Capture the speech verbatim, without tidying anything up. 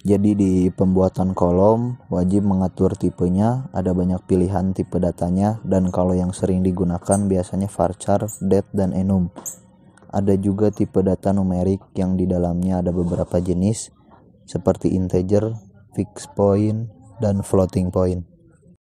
Jadi di pembuatan kolom wajib mengatur tipenya, ada banyak pilihan tipe datanya, dan kalau yang sering digunakan biasanya varchar, date, dan enum. Ada juga tipe data numerik yang di dalamnya ada beberapa jenis seperti integer, fixed point, dan floating point.